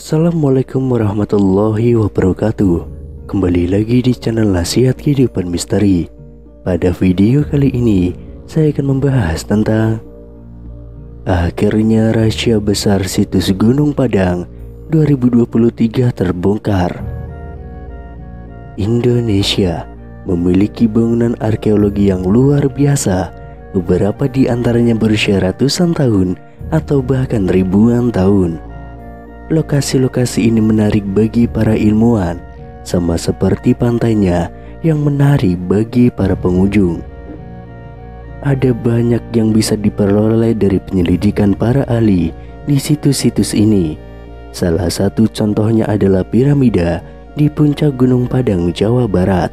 Assalamualaikum warahmatullahi wabarakatuh. Kembali lagi di channel Nasihat Kehidupan Misteri. Pada video kali ini, saya akan membahas tentang akhirnya rahasia besar situs Gunung Padang 2023 terbongkar. Indonesia memiliki bangunan arkeologi yang luar biasa, beberapa di antaranya berusia ratusan tahun atau bahkan ribuan tahun. Lokasi-lokasi ini menarik bagi para ilmuwan, sama seperti pantainya yang menarik bagi para pengunjung. Ada banyak yang bisa diperoleh dari penyelidikan para ahli di situs-situs ini. Salah satu contohnya adalah piramida di puncak Gunung Padang, Jawa Barat.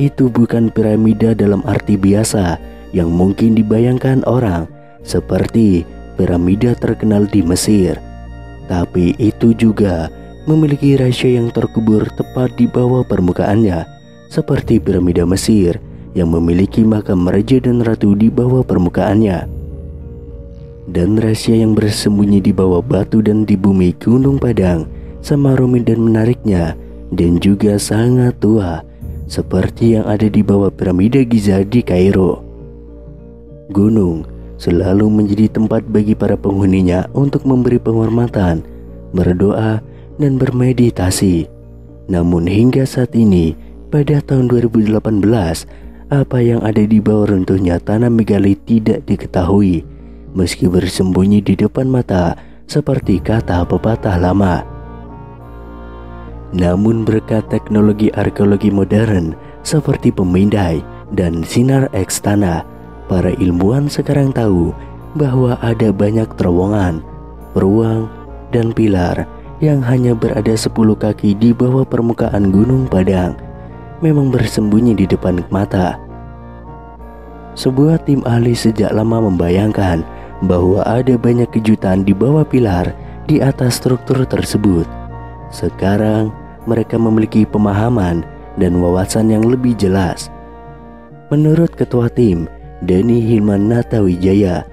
Itu bukan piramida dalam arti biasa yang mungkin dibayangkan orang, seperti piramida terkenal di Mesir. Tapi itu juga memiliki rahasia yang terkubur tepat di bawah permukaannya, seperti piramida Mesir yang memiliki makam raja dan ratu di bawah permukaannya. Dan rahasia yang bersembunyi di bawah batu dan di bumi Gunung Padang sama rumit dan menariknya, dan juga sangat tua, seperti yang ada di bawah piramida Giza di Kairo. Gunung selalu menjadi tempat bagi para penghuninya untuk memberi penghormatan, berdoa, dan bermeditasi. Namun hingga saat ini, pada tahun 2018, apa yang ada di bawah runtuhnya tanah megalit tidak diketahui, meski bersembunyi di depan mata seperti kata pepatah lama. Namun berkat teknologi arkeologi modern seperti pemindai dan sinar eks tanah, para ilmuwan sekarang tahu bahwa ada banyak terowongan, ruang, dan pilar yang hanya berada 10 kaki di bawah permukaan Gunung Padang, memang bersembunyi di depan mata. Sebuah tim ahli sejak lama membayangkan bahwa ada banyak kejutan di bawah pilar di atas struktur tersebut. Sekarang mereka memiliki pemahaman dan wawasan yang lebih jelas. Menurut ketua tim, Danny Hilman Natawidjaja,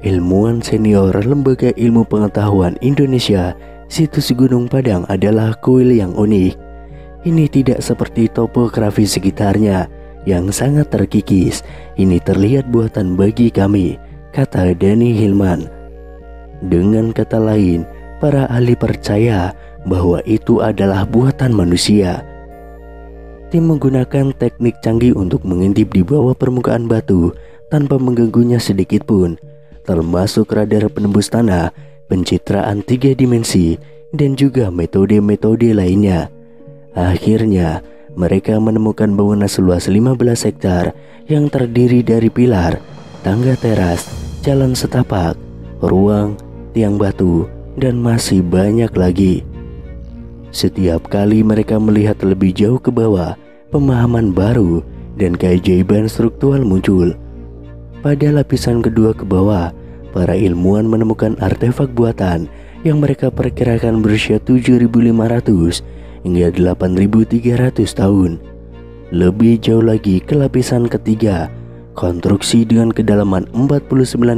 ilmuwan senior Lembaga Ilmu Pengetahuan Indonesia, situs Gunung Padang adalah kuil yang unik. Ini tidak seperti topografi sekitarnya yang sangat terkikis. Ini terlihat buatan bagi kami, kata Danny Hilman. Dengan kata lain, para ahli percaya bahwa itu adalah buatan manusia. Tim menggunakan teknik canggih untuk mengintip di bawah permukaan batu tanpa mengganggunya sedikitpun, termasuk radar penembus tanah, pencitraan 3 dimensi, dan juga metode-metode lainnya. Akhirnya, mereka menemukan bangunan seluas 15 hektar yang terdiri dari pilar, tangga teras, jalan setapak, ruang, tiang batu, dan masih banyak lagi. Setiap kali mereka melihat lebih jauh ke bawah, pemahaman baru dan keajaiban struktural muncul. Pada lapisan kedua ke bawah, para ilmuwan menemukan artefak buatan yang mereka perkirakan berusia 7.500 hingga 8.300 tahun. Lebih jauh lagi ke lapisan ketiga, konstruksi dengan kedalaman 49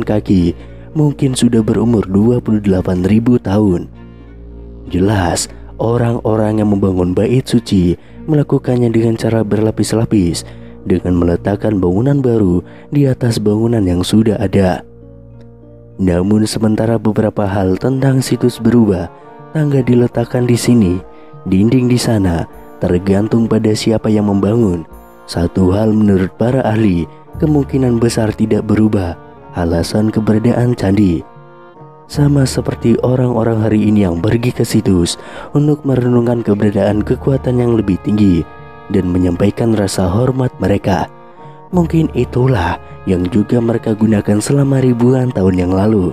kaki mungkin sudah berumur 28.000 tahun. Jelas, orang-orang yang membangun bait suci melakukannya dengan cara berlapis-lapis, dengan meletakkan bangunan baru di atas bangunan yang sudah ada. Namun sementara beberapa hal tentang situs berubah, tangga diletakkan di sini, dinding di sana, tergantung pada siapa yang membangun. Satu hal menurut para ahli, kemungkinan besar tidak berubah, alasan keberadaan candi. Sama seperti orang-orang hari ini yang pergi ke situs untuk merenungkan keberadaan kekuatan yang lebih tinggi dan menyampaikan rasa hormat mereka. Mungkin itulah yang juga mereka gunakan selama ribuan tahun yang lalu.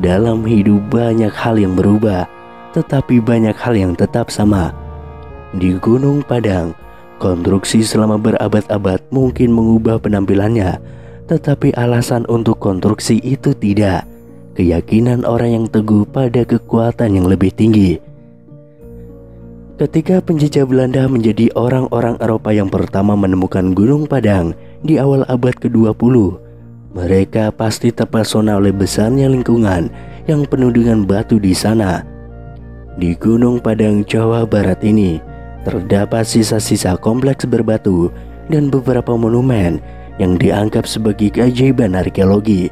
Dalam hidup banyak hal yang berubah, tetapi banyak hal yang tetap sama. Di Gunung Padang, konstruksi selama berabad-abad mungkin mengubah penampilannya, tetapi alasan untuk konstruksi itu tidak. Keyakinan orang yang teguh pada kekuatan yang lebih tinggi. Ketika penjajah Belanda menjadi orang-orang Eropa yang pertama menemukan Gunung Padang di awal abad ke-20, mereka pasti terpesona oleh besarnya lingkungan yang penuh dengan batu di sana. Di Gunung Padang, Jawa Barat ini terdapat sisa-sisa kompleks berbatu dan beberapa monumen yang dianggap sebagai keajaiban arkeologi.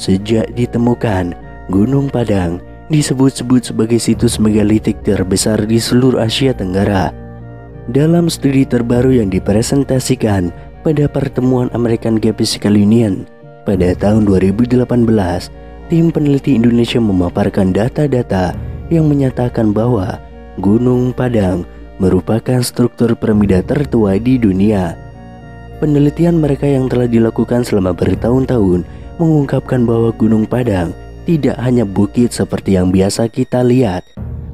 Sejak ditemukan, Gunung Padang disebut-sebut sebagai situs megalitik terbesar di seluruh Asia Tenggara. Dalam studi terbaru yang dipresentasikan pada pertemuan American Geophysical Union pada tahun 2018, tim peneliti Indonesia memaparkan data-data yang menyatakan bahwa Gunung Padang merupakan struktur piramida tertua di dunia. Penelitian mereka yang telah dilakukan selama bertahun-tahun mengungkapkan bahwa Gunung Padang tidak hanya bukit seperti yang biasa kita lihat,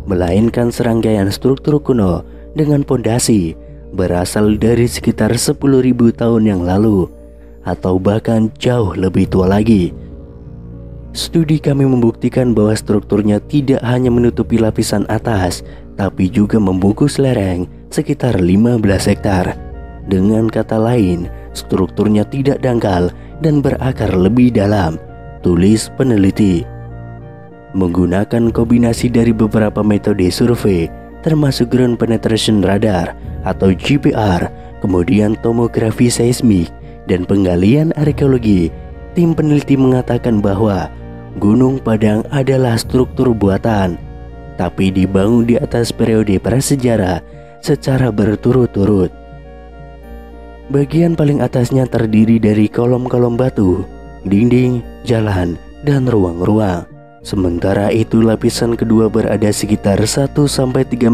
melainkan serangkaian struktur kuno dengan pondasi berasal dari sekitar 10.000 tahun yang lalu atau bahkan jauh lebih tua lagi. Studi kami membuktikan bahwa strukturnya tidak hanya menutupi lapisan atas, tapi juga membungkus lereng sekitar 15 hektar. Dengan kata lain, strukturnya tidak dangkal dan berakar lebih dalam, tulis peneliti. Menggunakan kombinasi dari beberapa metode survei, termasuk ground penetration radar atau GPR, kemudian tomografi seismik dan penggalian arkeologi, tim peneliti mengatakan bahwa Gunung Padang adalah struktur buatan, tapi dibangun di atas periode prasejarah secara berturut-turut. Bagian paling atasnya terdiri dari kolom-kolom batu, dinding, jalan, dan ruang-ruang. Sementara itu, lapisan kedua berada sekitar 1-3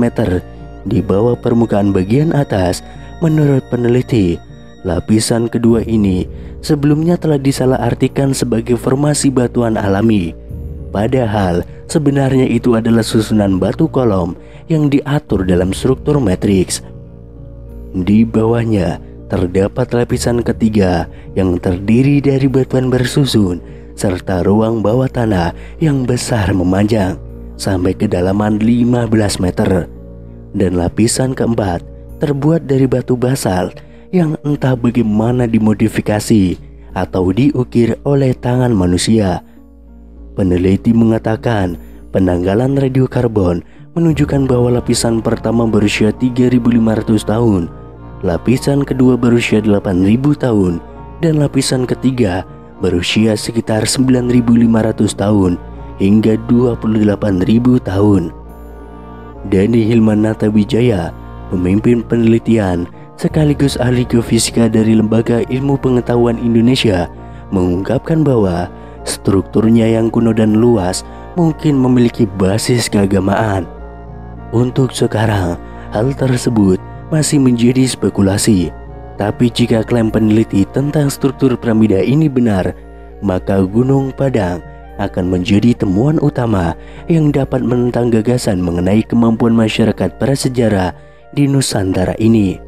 meter di bawah permukaan bagian atas. Menurut peneliti, lapisan kedua ini sebelumnya telah disalahartikan sebagai formasi batuan alami. Padahal sebenarnya itu adalah susunan batu kolom yang diatur dalam struktur matriks. Di bawahnya terdapat lapisan ketiga yang terdiri dari batuan bersusun serta ruang bawah tanah yang besar memanjang sampai kedalaman 15 meter. Dan lapisan keempat terbuat dari batu basalt yang entah bagaimana dimodifikasi atau diukir oleh tangan manusia. Peneliti mengatakan penanggalan radiokarbon menunjukkan bahwa lapisan pertama berusia 3.500 tahun, lapisan kedua berusia 8.000 tahun, dan lapisan ketiga berusia sekitar 9.500 tahun hingga 28.000 tahun. Danny Hilman Natawidjaja, pemimpin penelitian sekaligus ahli geofisika dari Lembaga Ilmu Pengetahuan Indonesia, mengungkapkan bahwa strukturnya yang kuno dan luas mungkin memiliki basis keagamaan. Untuk sekarang, hal tersebut masih menjadi spekulasi, tapi jika klaim peneliti tentang struktur piramida ini benar, maka Gunung Padang akan menjadi temuan utama yang dapat menentang gagasan mengenai kemampuan masyarakat prasejarah di Nusantara ini.